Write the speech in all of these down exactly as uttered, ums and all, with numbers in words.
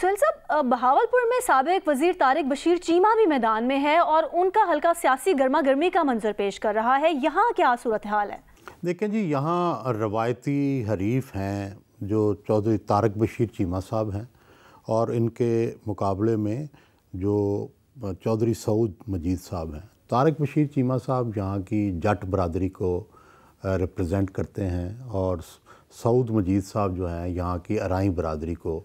सुहेल साहब, बहावलपुर में साबिक वजीर तारिक बशीर चीमा भी मैदान में है और उनका हल्का सियासी गर्मा गर्मी का मंजर पेश कर रहा है, यहाँ क्या सूरत हाल है? देखें जी, यहाँ रवायती हरीफ हैं जो चौधरी तारिक बशीर चीमा साहब हैं और इनके मुकाबले में जो चौधरी सऊद मजीद साहब हैं। तारिक बशीर चीमा साहब यहाँ की जट बरदरी को रिप्रजेंट करते हैं और सऊद मजीद साहब जो हैं यहाँ की अराई बरदरी को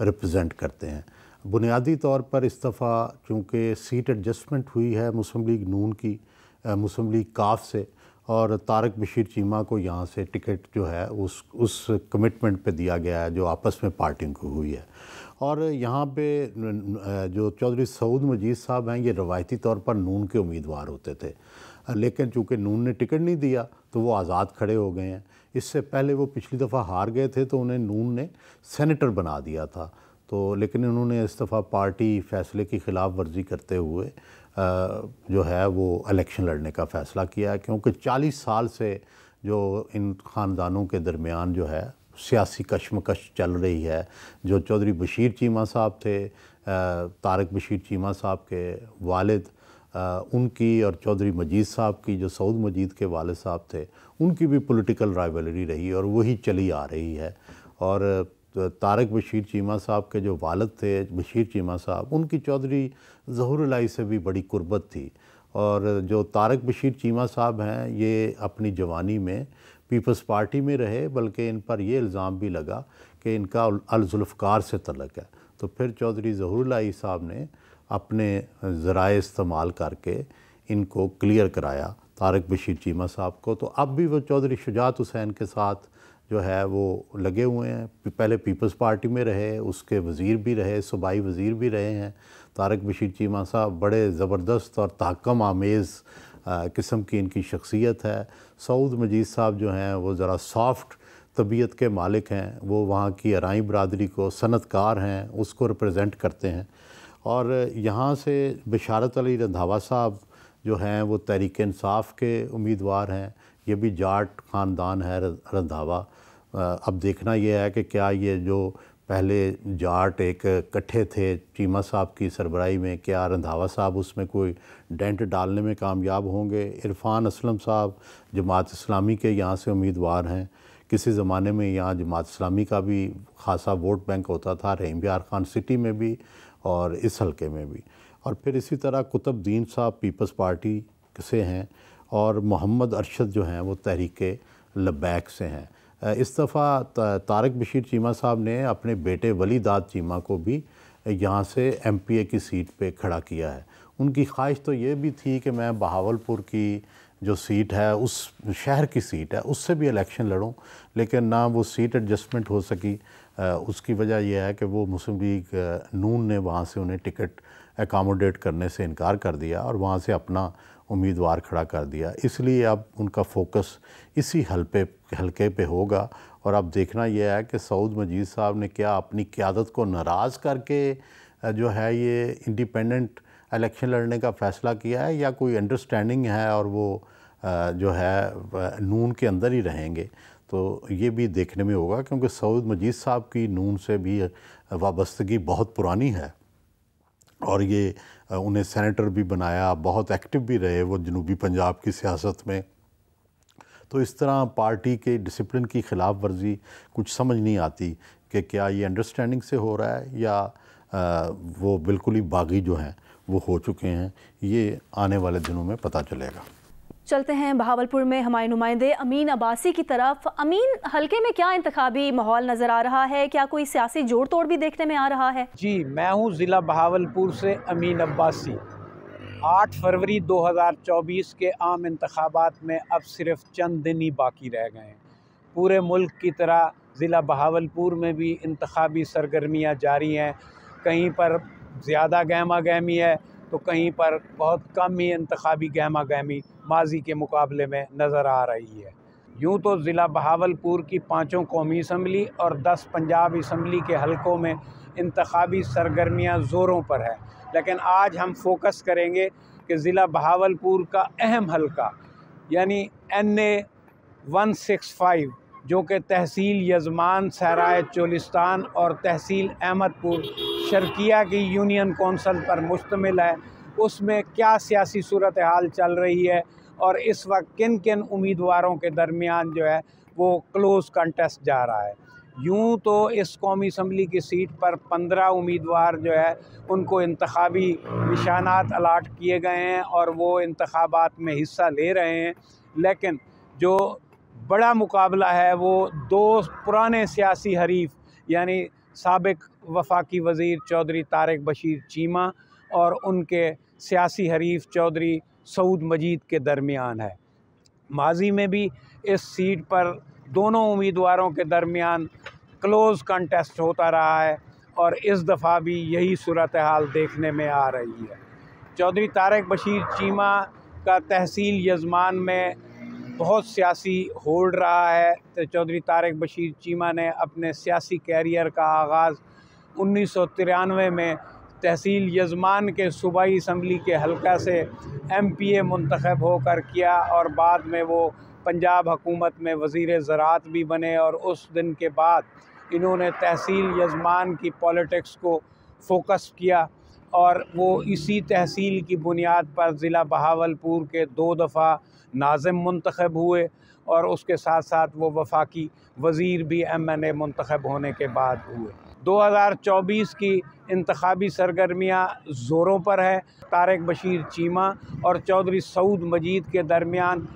रिप्रजेंट करते हैं। बुनियादी तौर पर इस दफ़ा चूँकि सीट एडजस्टमेंट हुई है मुस्लिम लीग नून की मुस्लिम लीग काफ से, और तारिक बशीर चीमा को यहाँ से टिकट जो है उस उस कमिटमेंट पे दिया गया है जो आपस में पार्टियों को हुई है। और यहाँ पे जो चौधरी सऊद मजीद साहब हैं ये रवायती तौर पर नून के उम्मीदवार होते थे, लेकिन चूँकि नून ने टिकट नहीं दिया तो वो आज़ाद खड़े हो गए हैं। इससे पहले वो पिछली दफ़ा हार गए थे तो उन्हें नून ने सेनेटर बना दिया था, तो लेकिन उन्होंने इस दफ़ा पार्टी फ़ैसले की खिलाफ वर्जी करते हुए जो है वो इलेक्शन लड़ने का फ़ैसला किया, क्योंकि चालीस साल से जो इन ख़ानदानों के दरमियान जो है सियासी कशमकश चल रही है। जो चौधरी बशीर चीमा साहब थे, तारिक बशीर चीमा साहब के वालिद, उनकी और चौधरी मजीद साहब की जो सऊद मजीद के वालिद साहब थे उनकी भी पॉलिटिकल राइवलरी रही और वही चली आ रही है। और तारिक बशीर चीमा साहब के जो वालिद थे बशीर चीमा साहब, उनकी चौधरी ज़हूर इलाही से भी बड़ी कुर्बत थी। और जो तारिक बशीर चीमा साहब हैं ये अपनी जवानी में पीपल्स पार्टी में रहे, बल्कि इन पर यह इल्ज़ाम भी लगा कि इनका अल ज़ुल्फ़कार से तलक है, तो फिर चौधरी ज़हूर इलाही साहब ने अपने ज़राए इस्तेमाल करके इनको क्लियर कराया तारिक बशीर चीमा साहब को। तो अब भी वो चौधरी शुजात हुसैन के साथ जो है वो लगे हुए हैं, पहले पीपल्स पार्टी में रहे, उसके वज़ीर भी रहे, सूबाई वज़ीर भी रहे हैं। तारिक बशीर चीमा साहब बड़े ज़बरदस्त और ताकम आमेज़ किस्म की इनकी शख्सियत है। सऊद मजीद साहब जो हैं वो ज़रा सॉफ्ट तबीयत के मालिक हैं, वो वहाँ की अराई बरदरी को, सनतकार हैं, उसको रिप्रजेंट करते हैं। और यहाँ से बशारत अली रंधावा साहब जो हैं वो तहरीक इंसाफ के उम्मीदवार हैं, ये भी जाट ख़ानदान है रंधावा। अब देखना यह है कि क्या ये जो पहले जाट एक इकट्ठे थे चीमा साहब की सरबराही में, क्या रंधावा साहब उसमें कोई डेंट डालने में कामयाब होंगे? इरफान असलम साहब जमात इस्लामी के यहाँ से उम्मीदवार हैं, किसी ज़माने में यहाँ जमात इस्लामी का भी खासा वोट बैंक होता था, रहीम यार खान सिटी में भी और इस हलके में भी। और फिर इसी तरह कुतुबद्दीन साहब पीपल्स पार्टी से हैं और मोहम्मद अरशद जो हैं वो तहरीक लब्बैक से हैं। इस दफ़ा तारिक बशीर चीमा साहब ने अपने बेटे वली दाद चीमा को भी यहाँ से एमपीए की सीट पे खड़ा किया है। उनकी ख्वाहिश तो ये भी थी कि मैं बहावलपुर की जो सीट है, उस शहर की सीट है, उससे भी इलेक्शन लड़ूँ, लेकिन ना वो सीट एडजस्टमेंट हो सकी। उसकी वजह यह है कि वो मुस्लिम लीग नून ने वहाँ से उन्हें टिकट एकामोडेट करने से इनकार कर दिया और वहाँ से अपना उम्मीदवार खड़ा कर दिया, इसलिए अब उनका फोकस इसी हलके हलके पे होगा। और अब देखना यह है कि सऊद मजीद साहब ने क्या अपनी क़ियादत को नाराज़ करके जो है ये इंडिपेंडेंट इलेक्शन लड़ने का फ़ैसला किया है, या कोई अंडरस्टैंडिंग है और वो जो है नून के अंदर ही रहेंगे, तो ये भी देखने में होगा। क्योंकि सऊद मजीद साहब की नून से भी वाबस्तगी बहुत पुरानी है और ये उन्हें सेनेटर भी बनाया, बहुत एक्टिव भी रहे वो जनूबी पंजाब की सियासत में। तो इस तरह पार्टी के डिसिप्लिन की खिलाफ वर्जी कुछ समझ नहीं आती कि क्या ये अंडरस्टैंडिंग से हो रहा है या आ, वो बिल्कुल ही बागी जो हैं वो हो चुके हैं, ये आने वाले दिनों में पता चलेगा। चलते हैं बहावलपुर में हमारे नुमाइंदे अमीन अब्बासी की तरफ। अमीन, हलके में क्या इंतखाबी माहौल नज़र आ रहा है, क्या कोई सियासी जोड़ तोड़ भी देखने में आ रहा है? जी, मैं हूँ ज़िला बहावलपुर से अमीन अब्बासी। आठ फरवरी दो हज़ार चौबीस के आम इंतखाबात में अब सिर्फ चंद दिन ही बाकी रह गए हैं। पूरे मुल्क की तरह ज़िला बहावलपुर में भी इंतखाबी सरगर्मियाँ जारी हैं, कहीं पर ज़्यादा गहमा गहमी है तो कहीं पर बहुत कम ही इंतखाबी गहमा गहमी माजी के मुकाबले में नज़र आ रही है। यूँ तो ज़िला बहावलपुर की पाँचों कौमी असम्बली और दस पंजाब असम्बली के हलकों में इंतखाबी सरगर्मियाँ ज़ोरों पर है, लेकिन आज हम फोकस करेंगे कि ज़िला बहावलपुर का अहम हलका यानी N A one six five जो कि तहसील यज़मान सहराय चोलिस्तान और तहसील अहमदपुर शर्किया की यूनियन कौंसल पर मुश्तमिल है, उसमें क्या सियासी सूरत हाल चल रही है और इस वक्त किन किन उम्मीदवारों के दरमियान जो है वो क्लोज़ कंटेस्ट जा रहा है। यूँ तो इस कौमी असम्बली की सीट पर पंद्रह उम्मीदवार जो है उनको इंतखाबी निशानात अलाट किए गए हैं और वो इंतखाबात में हिस्सा ले रहे हैं, लेकिन जो बड़ा मुकाबला है वो दो पुराने सियासी हरीफ यानी साबिक वफाकी वज़ीर चौधरी तारिक बशीर चीमा और उनके सियासी हरीफ चौधरी सऊद मजीद के दरमियान है। माजी में भी इस सीट पर दोनों उम्मीदवारों के दरमियान क्लोज़ कंटेस्ट होता रहा है और इस दफ़ा भी यही सूरत हाल देखने में आ रही है। चौधरी तारिक बशीर चीमा का तहसील यज़मान में बहुत सियासी होल्ड रहा है। तो चौधरी तारिक बशीर चीमा ने अपने सियासी कैरियर का आगाज़ उन्नीस सौ तिरानवे में तहसील यज़मान के सूबाई असम्बली के हलका से एम पी ए मुंतखब होकर किया और बाद में वो पंजाब हकूमत में वज़ीर ज़राअत भी बने और उस दिन के बाद इन्होंने तहसील यज़मान की पॉलिटिक्स को फोकस किया और वो इसी तहसील की बुनियाद पर ज़िला बहावलपुर के दो दफ़ा नाज़िम मुंतखब हुए और उसके साथ साथ वो वफाकी वज़ीर भी एम एन ए मुंतखब होने के बाद हुए। दो हज़ार चौबीस की इंतखाबी सरगर्मियाँ ज़ोरों पर है। तारिक बशीर चीमा और चौधरी सऊद मजीद के दरमियान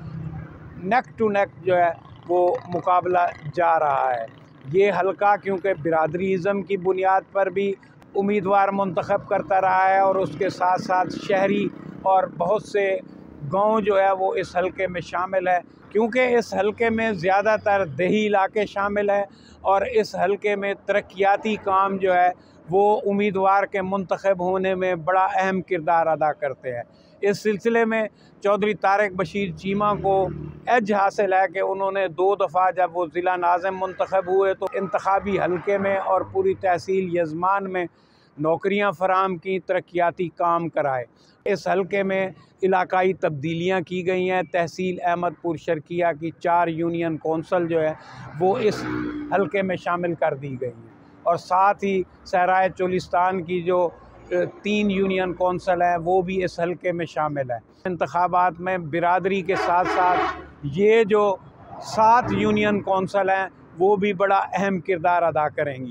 नेक टू नेक जो है वो मुकाबला जा रहा है। ये हलका क्योंकि बिरादरी इज़्म की बुनियाद पर भी उम्मीदवार मुंतखब करता रहा है और उसके साथ साथ शहरी और बहुत से गांव जो है वो इस हलके में शामिल है, क्योंकि इस हलके में ज़्यादातर देही इलाके शामिल हैं और इस हलके में तरक्याती काम जो है वो उम्मीदवार के मुंतखब होने में बड़ा अहम किरदार अदा करते हैं। इस सिलसिले में चौधरी तारिक बशीर चीमा को एज हासिल है कि उन्होंने दो दफ़ा जब वो ज़िला नाज़िम मुंतखब हुए तो इंतखाबी हलके में और पूरी तहसील यज़मान में नौकरियां फराम की, तरक्याती काम कराए। इस हलके में इलाकाई तब्दीलियां की गई हैं। तहसील अहमदपुर शर्किया की चार यूनियन कौंसल जो है वो इस हलके में शामिल कर दी गई हैं और साथ ही सहराय चोलिस्तान की जो तीन यूनियन कौंसल हैं वो भी इस हलके में शामिल है। इंतखाबात में बिरादरी के साथ साथ ये जो सात यूनियन कौंसल हैं वो भी बड़ा अहम किरदार अदा करेंगी।